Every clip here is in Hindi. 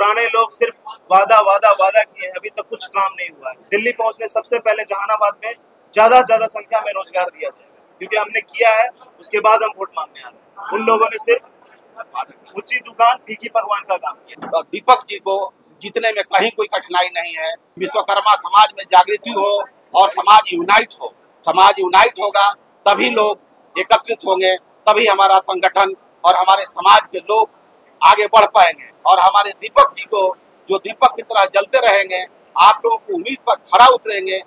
पुराने लोग सिर्फ वादा वादा वादा किए हैं, अभी तक कुछ काम नहीं हुआ है। दिल्ली पहुंचने सबसे पहले जहानाबाद में ज्यादा से ज्यादा संख्या में रोजगार दिया जाएगा, क्योंकि हमने किया है, उसके बाद हम वोट मांगने आ रहे हैं। उन लोगों ने सिर्फ ऊंची दुकान फीकी पकवान का काम किया। दीपक जी को जीतने में कहीं कोई कठिनाई नहीं है। विश्वकर्मा समाज में जागृति हो और समाज यूनाइट हो। समाज यूनाइट होगा तभी लोग एकत्रित होंगे, तभी हमारा संगठन और हमारे समाज के लोग आगे बढ़ पाएंगे। और हमारे दीपक जी को, जो दीपक की तरह जलते रहेंगे, आप लोगों को उम्मीद पर खरा उतरेंगे।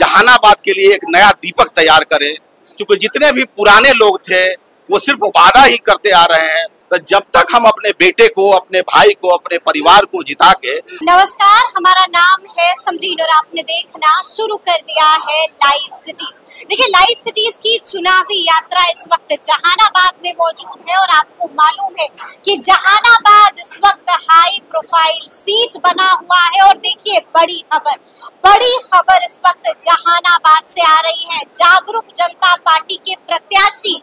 जहानाबाद के लिए एक नया दीपक तैयार करें, क्योंकि जितने भी पुराने लोग थे वो सिर्फ वादा ही करते आ रहे हैं। तो जब तक हम अपने बेटे को, अपने भाई को, अपने परिवार को जिता के। नमस्कार, हमारा नाम है समरीन और आपने देखना शुरू कर दिया है लाइव सिटीज। देखिए, लाइव सिटीज की चुनावी यात्रा इस वक्त जहानाबाद में मौजूद है और आपको मालूम है कि जहानाबाद इस वक्त हाई प्रोफाइल सीट बना हुआ है। और देखिए, बड़ी खबर इस वक्त जहानाबाद से आ रही है। जागरूक जनता पार्टी के प्रत्याशी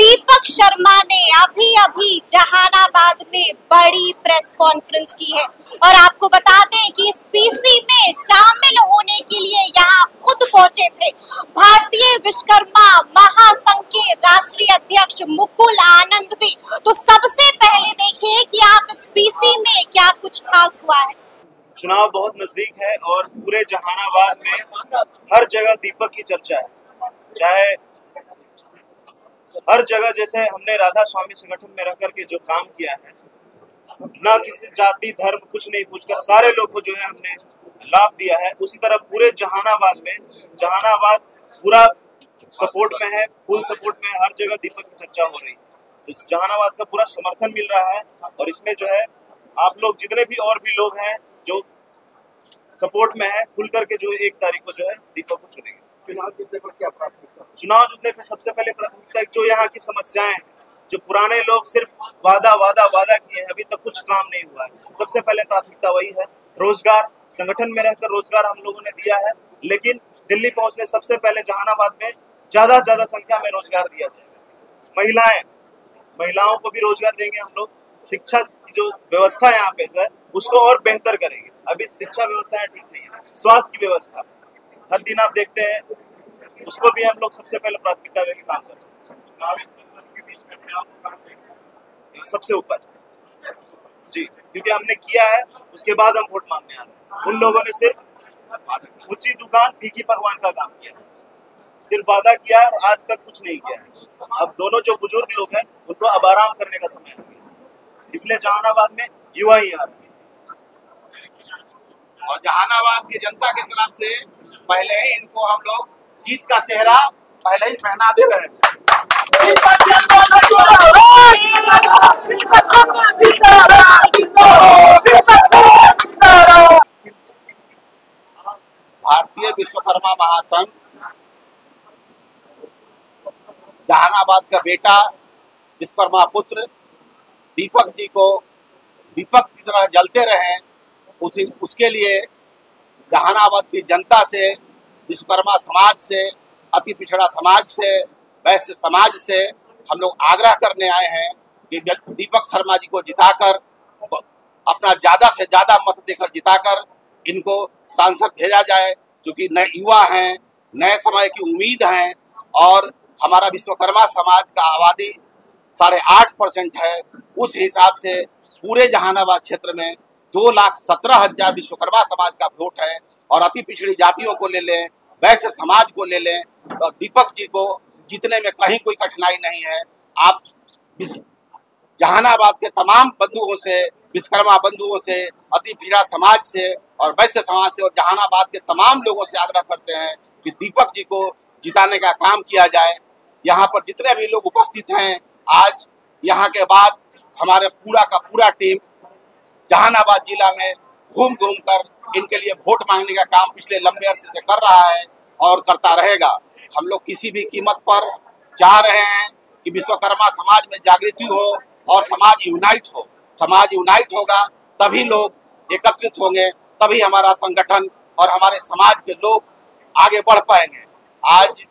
दीपक शर्मा ने अभी अभी जहानाबाद में बड़ी प्रेस कॉन्फ्रेंस की है। और आपको बता दें कि इस पीसी में शामिल होने के लिए यहाँ खुद पहुंचे थे भारतीय विश्वकर्मा महासंघ के राष्ट्रीय अध्यक्ष मुकुल आनंद भी। तो सबसे पहले देखिए कि आप इस पीसी में क्या कुछ खास हुआ है। चुनाव बहुत नजदीक है और पूरे जहानाबाद में हर जगह दीपक की चर्चा है। चाहे हर जगह, जैसे हमने राधा स्वामी संगठन में रह करके जो काम किया है, ना किसी जाति धर्म कुछ नहीं पूछकर सारे लोग को जो है हमने लाभ दिया है, उसी तरह पूरे जहानाबाद में, जहानाबाद पूरा सपोर्ट में है, फुल सपोर्ट में। हर जगह दीपक की चर्चा हो रही है, तो इस जहानाबाद का पूरा समर्थन मिल रहा है। और इसमें जो है आप लोग जितने भी और भी लोग हैं जो सपोर्ट में है, खुल करके जो 1 तारीख को जो है दीपक को चुनेंगे। चुनाव जीतने पर सबसे पहले प्राथमिकता जो यहाँ की समस्याएं हैं, जो पुराने लोग सिर्फ वादा वादा वादा किए हैं, अभी तक कुछ काम नहीं हुआ है। सबसे पहले प्राथमिकता वही है। रोजगार, संगठन में रहकर रोजगार हम लोगों ने दिया है, लेकिन दिल्ली पहुंचने सबसे पहले जहानाबाद में ज्यादा से ज्यादा संख्या में रोजगार दिया जाएगा। महिलाओं को भी रोजगार देंगे हम लोग। शिक्षा की जो व्यवस्था यहाँ पे जो है उसको और बेहतर करेंगे। अभी शिक्षा व्यवस्था ठीक नहीं है। स्वास्थ्य की व्यवस्था हर दिन आप देखते हैं, उसको भी हम लोग सबसे पहले प्राथमिकता देकर काम करते हैं, सबसे ऊपर जी, क्योंकि हमने किया है, उसके बाद हम वोट मांगने आ रहे हैं। उन लोगों ने सिर्फ ऊंची दुकान फीकी पकवान का काम किया, सिर्फ वादा किया और आज तक कुछ नहीं किया है। अब दोनों जो बुजुर्ग लोग हैं उनको अब आराम करने का समय आ गया, इसलिए जहानाबाद में युवा ही आ रहे हैं। और जहानाबाद की जनता की तरफ से पहले ही इनको हम लोग जीत का सेहरा पहले ही पहना दे रहे हैं। भारतीय विश्वकर्मा महासंघ जहानाबाद का बेटा, विश्वकर्मा पुत्र दीपक जी को दीपक की तरह जलते रहे, उसके लिए जहानाबाद की जनता से, विश्वकर्मा समाज से, अति पिछड़ा समाज से, वैश्य समाज से हम लोग आग्रह करने आए हैं कि दीपक शर्मा जी को जिताकर, अपना ज़्यादा से ज़्यादा मत देकर जिताकर इनको सांसद भेजा जाए, क्योंकि नए युवा हैं, नए समय की उम्मीद हैं। और हमारा विश्वकर्मा समाज का आबादी 8.5% है। उस हिसाब से पूरे जहानाबाद क्षेत्र में 2,17,000 विश्वकर्मा समाज का वोट है। और अति पिछड़ी जातियों को ले लें, वैसे समाज को ले लें, तो दीपक जी को जीतने में कहीं कोई कठिनाई नहीं है। आप जहानाबाद के तमाम बंधुओं से, विश्वकर्मा बंधुओं से, अति पिछड़ा समाज से और वैश्य समाज से और जहानाबाद के तमाम लोगों से आग्रह करते हैं कि दीपक जी को जिताने का काम किया जाए। यहाँ पर जितने भी लोग उपस्थित हैं आज, यहाँ के बाद हमारे पूरा का पूरा टीम जहानाबाद जिला में घूम कर इनके लिए वोट मांगने का काम पिछले लंबे अरसे से कर रहा है और करता रहेगा। हम लोग किसी भी कीमत पर चाह रहे हैं कि विश्वकर्मा समाज में जागृति हो और समाज यूनाइट हो। समाज यूनाइट होगा तभी लोग एकत्रित होंगे, तभी हमारा संगठन और हमारे समाज के लोग आगे बढ़ पाएंगे। आज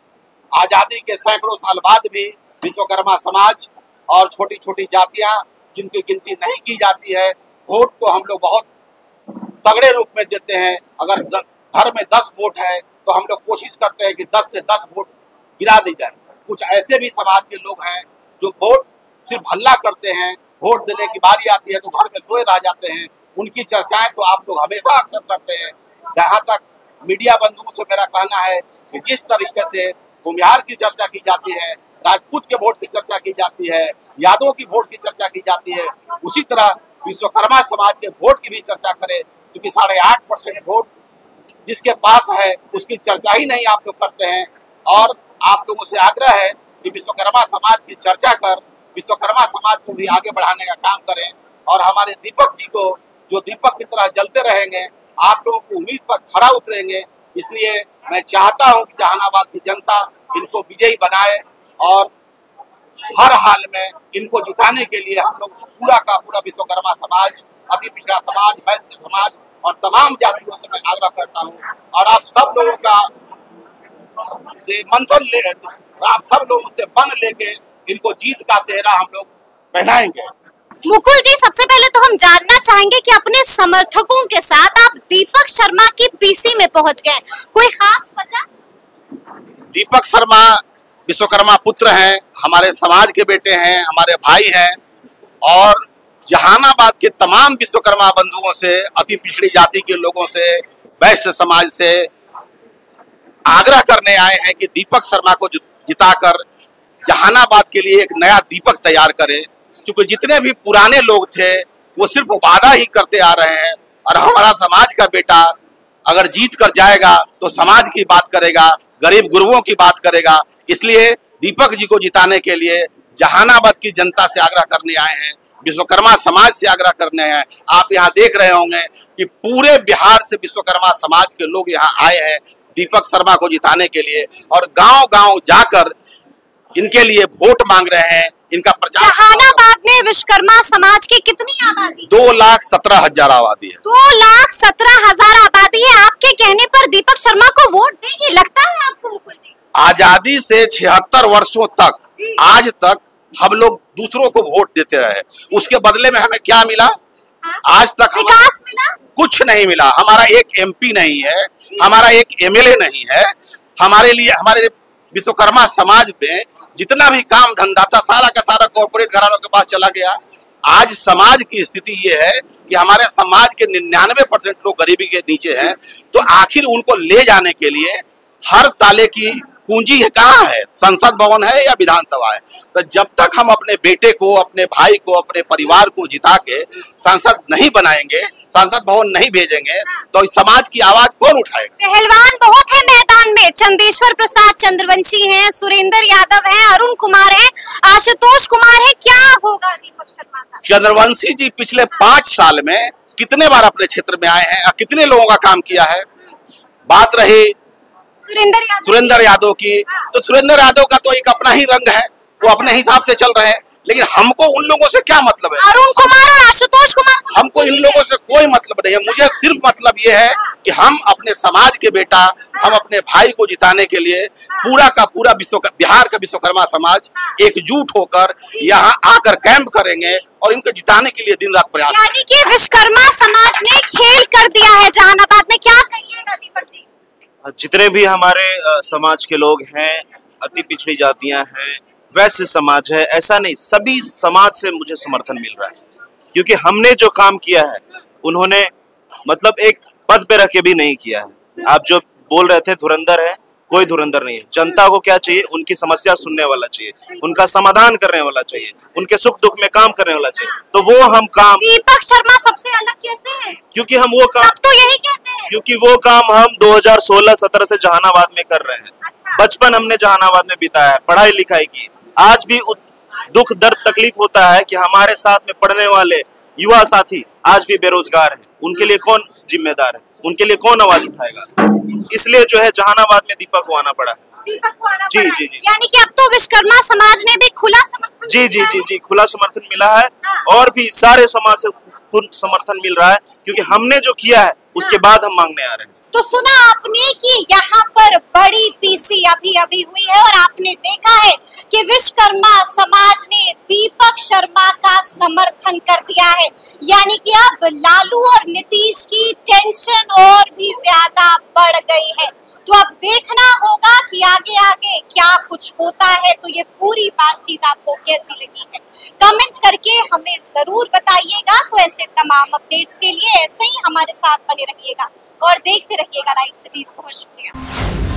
आज़ादी के सैकड़ों साल बाद भी विश्वकर्मा समाज और छोटी छोटी जातियाँ, जिनकी गिनती नहीं की जाती है, वोट को हम लोग बहुत तगड़े रूप में देते हैं। अगर घर में 10 वोट है तो हम लोग कोशिश करते हैं कि 10 से 10 वोट गिरा दी जाए। कुछ ऐसे भी समाज के लोग हैं जो वोट सिर्फ हल्ला करते हैं, वोट देने की बारी आती है तो घर में सोए रह जाते हैं। उनकी चर्चाएं तो आप लोग हमेशा अक्सर करते हैं। जहाँ तक मीडिया बंधुओं से मेरा कहना है कि जिस तरीके से कुम्हार की चर्चा की जाती है, राजपूत के वोट की चर्चा की जाती है, यादवों की वोट की चर्चा की जाती है, उसी तरह विश्वकर्मा समाज के वोट की भी चर्चा करें, क्योंकि 8.5% वोट जिसके पास है उसकी चर्चा ही नहीं आप लोग करते हैं। और आप लोगों से आग्रह है कि विश्वकर्मा समाज की चर्चा कर विश्वकर्मा समाज को भी आगे बढ़ाने का काम करें। और हमारे दीपक जी को, जो दीपक की तरह जलते रहेंगे, आप लोगों की उम्मीद पर खरा उतरेंगे। इसलिए मैं चाहता हूं कि जहानाबाद की जनता इनको विजयी बनाए और हर हाल में इनको जिताने के लिए हम लोग पूरा का पूरा विश्वकर्मा समाज, अति पिछड़ा समाज, वैश्य समाज और तमाम जातियों से मैं आग्रह करता हूं। और आप सब लोगों का से मंथन ले, आप सब लोगों से बन लेके इनको जीत का सेहरा हम लोग पहनाएंगे। मुकुल जी, सबसे पहले तो हम जानना चाहेंगे कि अपने समर्थकों के साथ आप दीपक शर्मा की पीसी में पहुंच गए, कोई खास वजह? दीपक शर्मा विश्वकर्मा पुत्र हैं, हमारे समाज के बेटे हैं, हमारे भाई हैं और जहानाबाद के तमाम विश्वकर्मा बंधुओं से, अति पिछड़ी जाति के लोगों से, वैश्य समाज से आग्रह करने आए हैं कि दीपक शर्मा को जिताकर जहानाबाद के लिए एक नया दीपक तैयार करें। क्योंकि जितने भी पुराने लोग थे वो सिर्फ वादा ही करते आ रहे हैं और हमारा समाज का बेटा अगर जीत कर जाएगा तो समाज की बात करेगा, गरीब गुरुओं की बात करेगा। इसलिए दीपक जी को जिताने के लिए जहानाबाद की जनता से आग्रह करने आए हैं, विश्वकर्मा समाज से आग्रह करने आए हैं। आप यहाँ देख रहे होंगे कि पूरे बिहार से विश्वकर्मा समाज के लोग यहाँ आए हैं दीपक शर्मा को जिताने के लिए और गांव-गांव जाकर इनके लिए वोट मांग रहे हैं, इनका प्रचार। जहानाबाद में विश्वकर्मा समाज की कितनी आबादी? 2,17,000 आबादी है। 2,17,000 आबादी है। आपके कहने पर दीपक शर्मा को वोट देंगे, लगता है आपको मुकुल जी? आजादी से 76 वर्षों तक आज तक हम लोग दूसरों को वोट देते रहे, उसके बदले में हमें क्या मिला? आज तक विकास मिला? कुछ नहीं मिला। हमारा एक MP नहीं है, हमारा एक MLA नहीं है। हमारे लिए, हमारे विश्वकर्मा समाज में जितना भी काम धंधा था सारा का सारा कॉर्पोरेट घरानों के पास चला गया। आज समाज की स्थिति ये है कि हमारे समाज के 99% लोग गरीबी के नीचे हैं, तो आखिर उनको ले जाने के लिए हर ताले की कुंजी है, कहाँ है? संसद भवन है या विधानसभा है। तो जब तक हम अपने बेटे को, अपने भाई को, अपने परिवार को जिता के सांसद नहीं बनाएंगे, सांसद भवन नहीं भेजेंगे, तो इस समाज की आवाज कौन उठाएगा? पहलवान बहुत है मैदान में, चंदेश्वर प्रसाद चंद्रवंशी हैं, सुरेंद्र यादव हैं, अरुण कुमार हैं, आशुतोष कुमार हैं, क्या होगा दीपक शर्मा का? चंद्रवंशी जी पिछले 5 साल में कितने बार अपने क्षेत्र में आए हैं और कितने लोगों का काम किया है। बात रही सुरेंद्र यादव की, तो सुरेंद्र यादव का तो एक अपना ही रंग है, वो अपने हिसाब से चल रहे हैं, लेकिन हमको उन लोगों से क्या मतलब है? अरुण कुमार और आशुतोष कुमार, हमको इन लोगों से कोई मतलब नहीं है। मुझे सिर्फ मतलब ये है कि हम अपने समाज के बेटा, हम अपने भाई को जिताने के लिए पूरा का पूरा बिहार का विश्वकर्मा समाज एकजुट होकर यहाँ आकर कैंप करेंगे और इनको जिताने के लिए दिन रात प्रयास। यानी कि विश्वकर्मा समाज ने खेल कर दिया है जहानाबाद में, क्या कहिएगा दीपक जी? जितने भी हमारे समाज के लोग हैं, अति पिछड़ी जातियां हैं, वैश्य समाज है, ऐसा नहीं, सभी समाज से मुझे समर्थन मिल रहा है। क्योंकि हमने जो काम किया है उन्होंने मतलब एक पद पे रख के भी नहीं किया है। आप जो बोल रहे थे धुरंधर है, कोई धुरंधर नहीं है। जनता को क्या चाहिए? उनकी समस्या सुनने वाला चाहिए, उनका समाधान करने वाला चाहिए, उनके सुख दुख में काम करने वाला चाहिए। तो वो हम काम, दीपक शर्मा सबसे अलग कैसे है? क्योंकि हम वो काम, सब तो यही कहते हैं, क्योंकि वो काम हम 2016-17 से जहानाबाद में कर रहे हैं। अच्छा। बचपन हमने जहानाबाद में बिताया है, पढ़ाई लिखाई की। आज भी दुख दर्द तकलीफ होता है कि हमारे साथ में पढ़ने वाले युवा साथी आज भी बेरोजगार है, उनके लिए कौन जिम्मेदार है, उनके लिए कौन आवाज उठाएगा? इसलिए जो है जहानाबाद में दीपक को आना पड़ा है। जी जी जी, यानी कि अब तो विश्वकर्मा समाज ने भी खुला समर्थन, जी जी जी जी, खुला समर्थन मिला है। और भी सारे समाज से समर्थन मिल रहा है, क्योंकि हमने जो किया है उसके बाद हम मांगने आ रहे हैं। तो सुना आपने कि यहाँ पर बड़ी पीसी अभी अभी हुई है और आपने देखा है कि विश्वकर्मा समाज ने दीपक शर्मा का समर्थन कर दिया है, यानी कि अब लालू और नीतीश की टेंशन और भी ज्यादा बढ़ गई है। तो अब देखना होगा कि आगे आगे क्या कुछ होता है। तो ये पूरी बातचीत आपको कैसी लगी है कमेंट करके हमें जरूर बताइएगा। तो ऐसे तमाम अपडेट्स के लिए ऐसे ही हमारे साथ बने रहिएगा और देखते रहिएगा लाइव सिटीज। बहुत शुक्रिया।